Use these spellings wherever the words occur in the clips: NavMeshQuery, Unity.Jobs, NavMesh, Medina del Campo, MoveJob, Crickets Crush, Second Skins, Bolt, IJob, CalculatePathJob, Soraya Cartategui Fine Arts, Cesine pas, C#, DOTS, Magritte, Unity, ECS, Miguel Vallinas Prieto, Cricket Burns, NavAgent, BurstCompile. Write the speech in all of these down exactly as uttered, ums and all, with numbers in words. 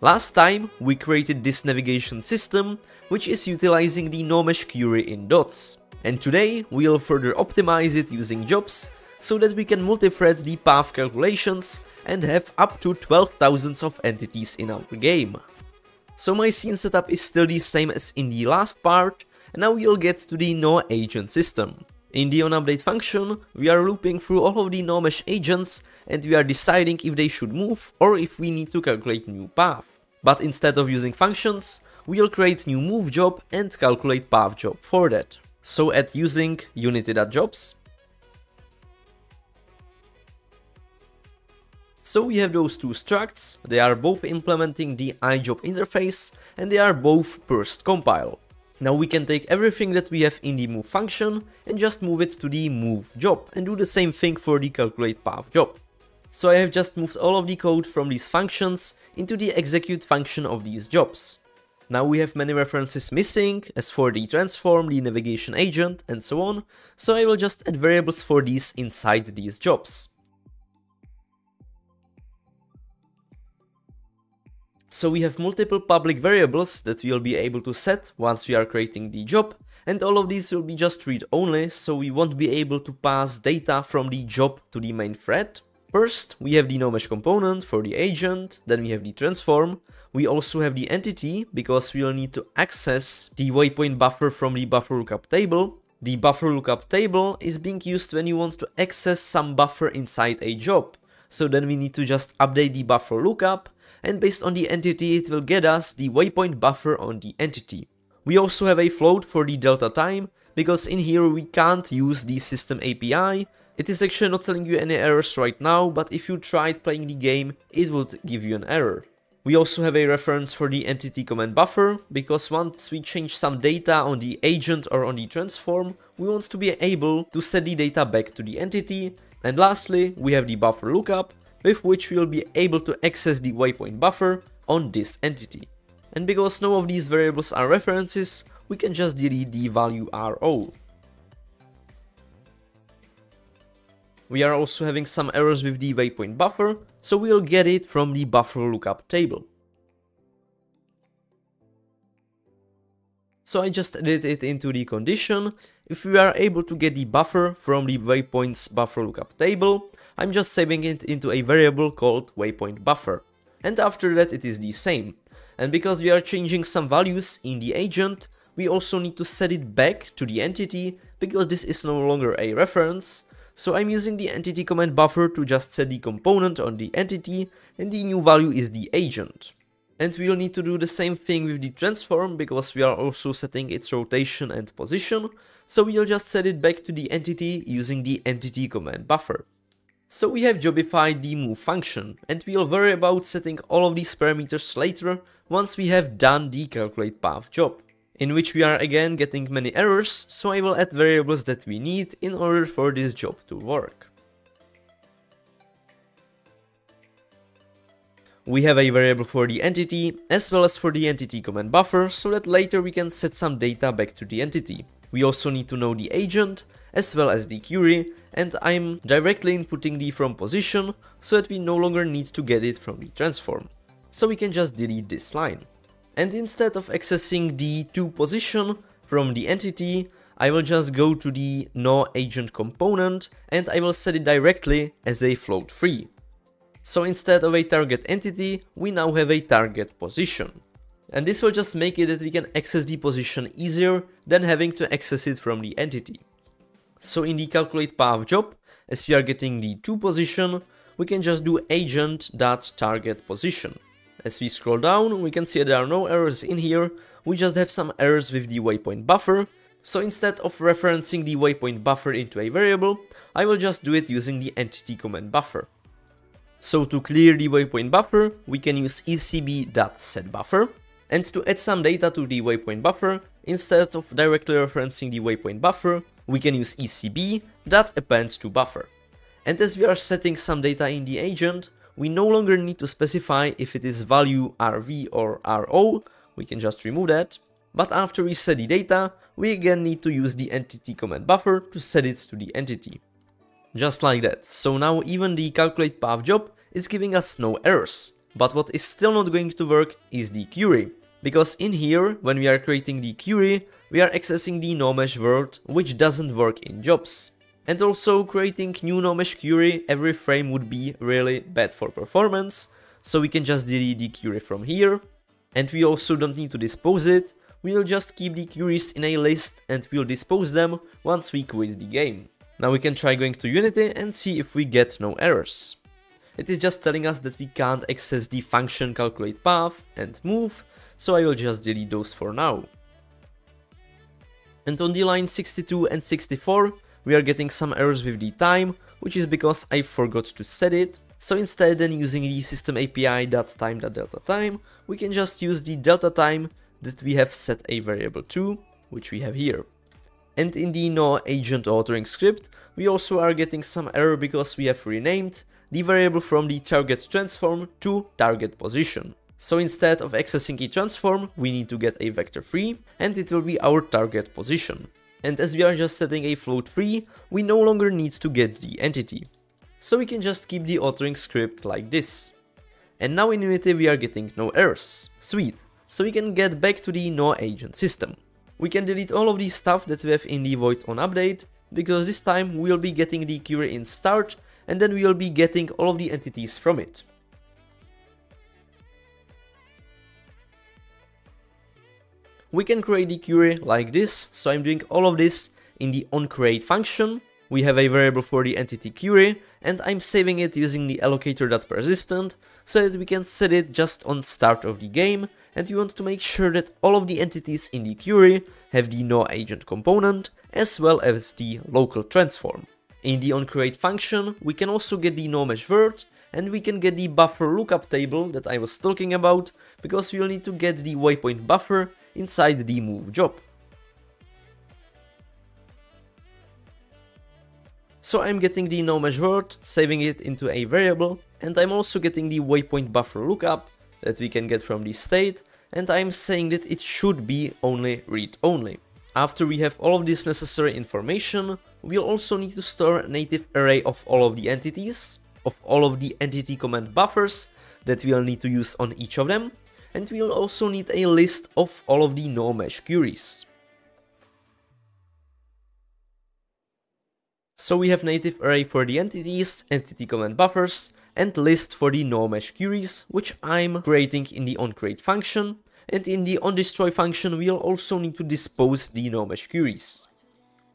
Last time we created this navigation system, which is utilizing the NavMeshQuery in DOTS. And today we'll further optimize it using jobs, so that we can multi-thread the path calculations and have up to twelve thousand of entities in our game. So my scene setup is still the same as in the last part, and now we'll get to the NavAgent system. In the onUpdate function, we are looping through all of the NavMesh agents and we are deciding if they should move or if we need to calculate new path. But instead of using functions, we'll create new MoveJob and CalculatePathJob for that. So at using Unity.Jobs. So we have those two structs, they are both implementing the IJob interface and they are both BurstCompile. Now we can take everything that we have in the move function and just move it to the move job and do the same thing for the calculate path job. So I have just moved all of the code from these functions into the execute function of these jobs. Now we have many references missing, as for the transform, the navigation agent and so on, so I will just add variables for these inside these jobs. So we have multiple public variables that we'll be able to set once we are creating the job, and all of these will be just read only, so we won't be able to pass data from the job to the main thread. First, we have the NavMesh component for the agent, then we have the transform, we also have the entity, because we'll need to access the waypoint buffer from the buffer lookup table. The buffer lookup table is being used when you want to access some buffer inside a job, so then we need to just update the buffer lookup, and based on the entity it will get us the waypoint buffer on the entity. We also have a float for the delta time, because in here we can't use the system A P I. It is actually not telling you any errors right now, but if you tried playing the game, it would give you an error. We also have a reference for the entity command buffer, because once we change some data on the agent or on the transform, we want to be able to set the data back to the entity. And lastly, we have the buffer lookup, with which we will be able to access the waypoint buffer on this entity. And because none of these variables are references, we can just delete the value R O. We are also having some errors with the waypoint buffer, so we'll get it from the buffer lookup table. So I just added it into the condition. If we are able to get the buffer from the waypoints buffer lookup table, I'm just saving it into a variable called waypoint buffer. And after that it is the same. And because we are changing some values in the agent, we also need to set it back to the entity, because this is no longer a reference. So I'm using the entity command buffer to just set the component on the entity, and the new value is the agent. And we'll need to do the same thing with the transform, because we are also setting its rotation and position. So we'll just set it back to the entity using the entity command buffer. So we have jobified the move function, and we'll worry about setting all of these parameters later once we have done the calculate path job, in which we are again getting many errors, so I will add variables that we need in order for this job to work. We have a variable for the entity as well as for the entity command buffer, so that later we can set some data back to the entity. We also need to know the agent as well as the query, and I'm directly inputting the from position, so that we no longer need to get it from the transform. So we can just delete this line. And instead of accessing the to position from the entity, I will just go to the NavAgent component and I will set it directly as a float three. So instead of a target entity, we now have a target position. And this will just make it that we can access the position easier than having to access it from the entity. So in the calculate path job, as we are getting the to position, we can just do agent.target position. As we scroll down, we can see there are no errors in here, we just have some errors with the waypoint buffer. So instead of referencing the waypoint buffer into a variable, I will just do it using the entity command buffer. So to clear the waypoint buffer, we can use E C B.setBuffer. And to add some data to the waypoint buffer, instead of directly referencing the waypoint buffer, we can use E C B.append to buffer. And as we are setting some data in the agent, we no longer need to specify if it is value R V or R O, we can just remove that. But after we set the data, we again need to use the entity command buffer to set it to the entity. Just like that. So now even the calculate path job is giving us no errors. But what is still not going to work is the query. Because in here, when we are creating the query, we are accessing the NavMesh world, which doesn't work in jobs. And also creating new NavMesh query every frame would be really bad for performance, so we can just delete the query from here. And we also don't need to dispose it, we'll just keep the queries in a list and we'll dispose them once we quit the game. Now we can try going to Unity and see if we get no errors. It is just telling us that we can't access the function CalculatePath and move, so I will just delete those for now. And on the line sixty-two and sixty-four, we are getting some errors with the time, which is because I forgot to set it. So instead than using the system A P I dot time dot delta time, we can just use the delta time that we have set a variable to, which we have here. And in the NavAgent authoring script, we also are getting some error because we have renamed the variable from the target transform to target position. So instead of accessing a transform, we need to get a vector three, and it will be our target position. And as we are just setting a float three, we no longer need to get the entity. So we can just keep the authoring script like this. And now in Unity we are getting no errors. Sweet. So we can get back to the NavAgent system. We can delete all of the stuff that we have in the void on update, because this time we'll be getting the query in start, and then we'll be getting all of the entities from it. We can create the query like this, so I'm doing all of this in the onCreate function. We have a variable for the entity query, and I'm saving it using the allocator.persistent, so that we can set it just on start of the game, and we want to make sure that all of the entities in the query have the NavAgent component, as well as the local transform. In the onCreate function, we can also get the NavMesh word, and we can get the buffer lookup table that I was talking about, because we'll need to get the waypoint buffer inside the MoveJob. So I'm getting the NavMesh word, saving it into a variable, and I'm also getting the waypoint buffer lookup that we can get from the state, and I'm saying that it should be only read-only. After we have all of this necessary information, we'll also need to store a native array of all of the entities, of all of the entity command buffers that we'll need to use on each of them, and we'll also need a list of all of the NavMesh queries. So we have native array for the entities, entity command buffers, and list for the NavMesh queries, which I'm creating in the onCreate function, and in the onDestroy function we'll also need to dispose the NavMesh queries.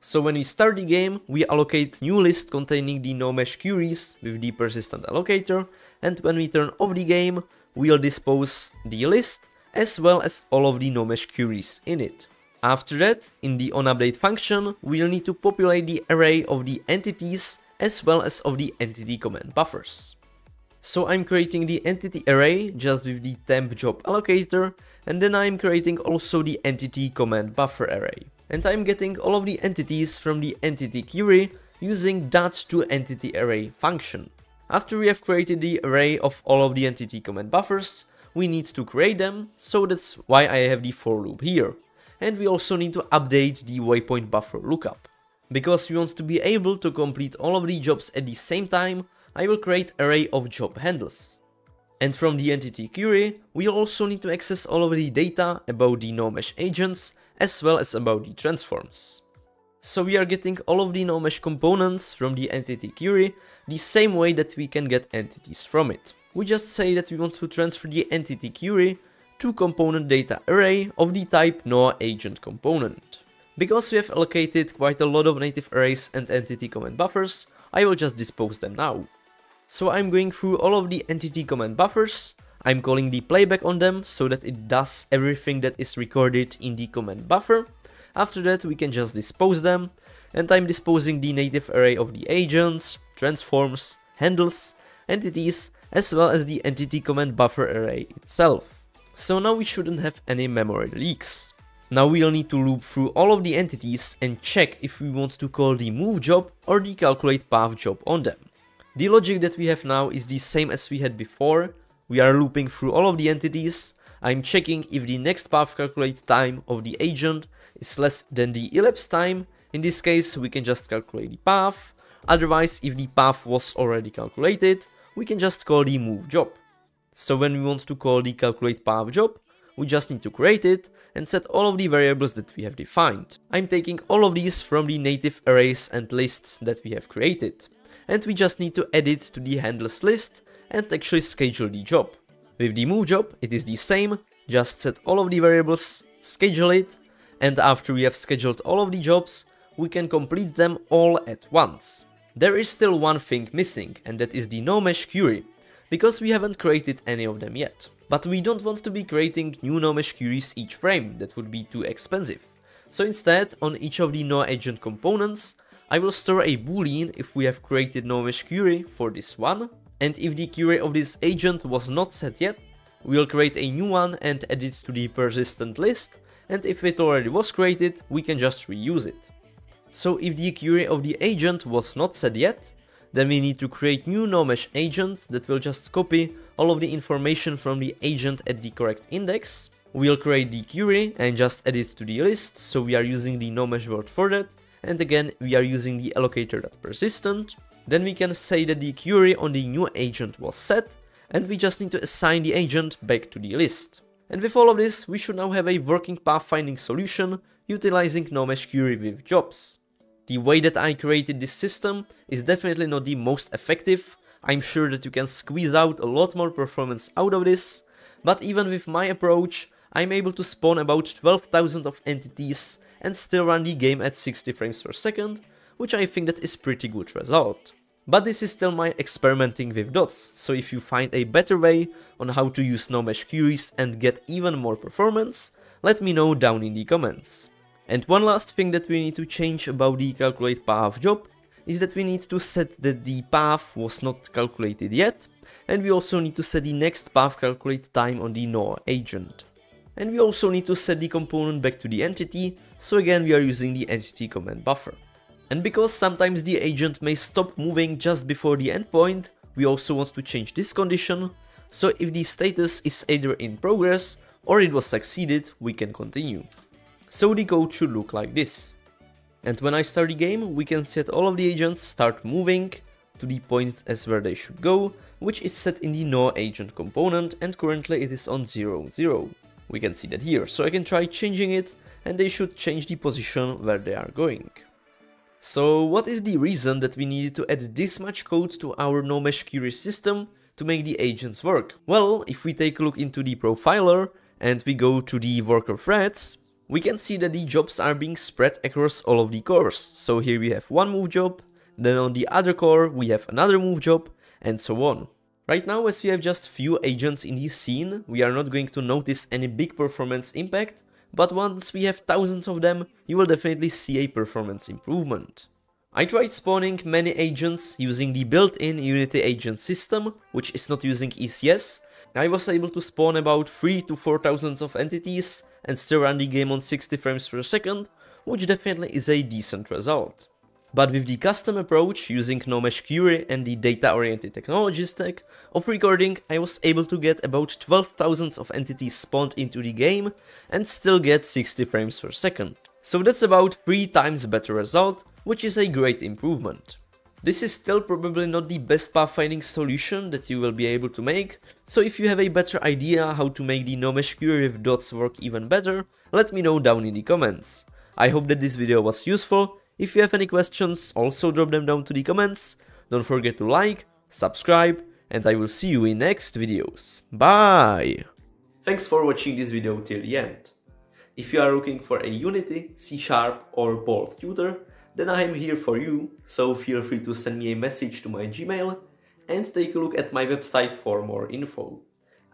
So when we start the game, we allocate new list containing the NavMesh queries with the persistent allocator, and when we turn off the game, we'll dispose the list as well as all of the NavMesh queries in it. After that, in the onUpdate function, we'll need to populate the array of the entities as well as of the entity command buffers. So I'm creating the entity array just with the temp job allocator, and then I'm creating also the entity command buffer array. And I'm getting all of the entities from the entity query using that toEntityArray function. After we have created the array of all of the entity command buffers, we need to create them, so that's why I have the for loop here. And we also need to update the waypoint buffer lookup. Because we want to be able to complete all of the jobs at the same time, I will create array of job handles. And from the entity query, we also need to access all of the data about the NavMesh agents, as well as about the transforms. So we are getting all of the NavMesh components from the entity query, the same way that we can get entities from it. We just say that we want to transfer the entity query to component data array of the type NavAgent component. Because we have allocated quite a lot of native arrays and entity command buffers, I will just dispose them now. So I'm going through all of the entity command buffers, I'm calling the playback on them so that it does everything that is recorded in the command buffer. After that we can just dispose them, and I'm disposing the native array of the agents, transforms, handles, entities, as well as the entity command buffer array itself. So now we shouldn't have any memory leaks. Now we'll need to loop through all of the entities and check if we want to call the move job or the calculate path job on them. The logic that we have now is the same as we had before. We are looping through all of the entities. I'm checking if the next path calculate time of the agent is less than the elapsed time. In this case we can just calculate the path, otherwise if the path was already calculated, we can just call the move job. So when we want to call the CalculatePathJob, we just need to create it and set all of the variables that we have defined. I'm taking all of these from the native arrays and lists that we have created. And we just need to add it to the handlers list and actually schedule the job. With the move job, it is the same, just set all of the variables, schedule it, and after we have scheduled all of the jobs, we can complete them all at once. There is still one thing missing, and that is the NavMeshQuery, because we haven't created any of them yet. But we don't want to be creating new NavMeshQueries each frame, that would be too expensive. So instead, on each of the NavAgent components, I will store a boolean if we have created NavMeshQuery for this one, and if the query of this agent was not set yet, we will create a new one and add it to the persistent list, and if it already was created, we can just reuse it. So if the query of the agent was not set yet, then we need to create new NavMesh agent that will just copy all of the information from the agent at the correct index. We'll create the query and just add it to the list, so we are using the NavMesh word for that, and again we are using the allocator.persistent. Then we can say that the query on the new agent was set, and we just need to assign the agent back to the list. And with all of this, we should now have a working pathfinding solution utilizing NavMeshQuery with jobs. The way that I created this system is definitely not the most effective. I'm sure that you can squeeze out a lot more performance out of this, but even with my approach, I'm able to spawn about twelve thousand of entities and still run the game at sixty frames per second, which I think that is pretty good result. But this is still my experimenting with dots, so if you find a better way on how to use NavMeshQueries and get even more performance, let me know down in the comments. And one last thing that we need to change about the CalculatePathJob is that we need to set that the path was not calculated yet, and we also need to set the next path calculate time on the NavAgent. And we also need to set the component back to the entity, so again we are using the entity command buffer. And because sometimes the agent may stop moving just before the endpoint, we also want to change this condition, so if the status is either in progress or it was succeeded, we can continue. So the code should look like this. And when I start the game, we can set all of the agents start moving to the point as where they should go, which is set in the NavAgent component, and currently it is on zero zero. We can see that here, so I can try changing it and they should change the position where they are going. So what is the reason that we needed to add this much code to our NavMeshQuery system to make the agents work? Well, if we take a look into the profiler and we go to the worker threads, we can see that the jobs are being spread across all of the cores. So here we have one move job, then on the other core we have another move job, and so on. Right now, as we have just few agents in the scene, we are not going to notice any big performance impact, but once we have thousands of them, you will definitely see a performance improvement. I tried spawning many agents using the built-in Unity agent system, which is not using E C S. I was able to spawn about three to four thousand of entities and still run the game on sixty frames per second, which definitely is a decent result. But with the custom approach using NavMeshQuery and the data-oriented technology stack of recording, I was able to get about twelve thousand of entities spawned into the game and still get sixty frames per second. So that's about three times better result, which is a great improvement. This is still probably not the best pathfinding solution that you will be able to make, so if you have a better idea how to make the NavMeshQuery with dots work even better, let me know down in the comments. I hope that this video was useful. If you have any questions, also drop them down to the comments. Don't forget to like, subscribe, and I will see you in next videos. Bye! Thanks for watching this video till the end. If you are looking for a Unity, C sharp or Bolt tutor, then I am here for you, so feel free to send me a message to my Gmail and take a look at my website for more info.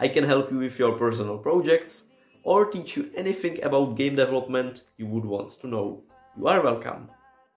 I can help you with your personal projects or teach you anything about game development you would want to know. You are welcome.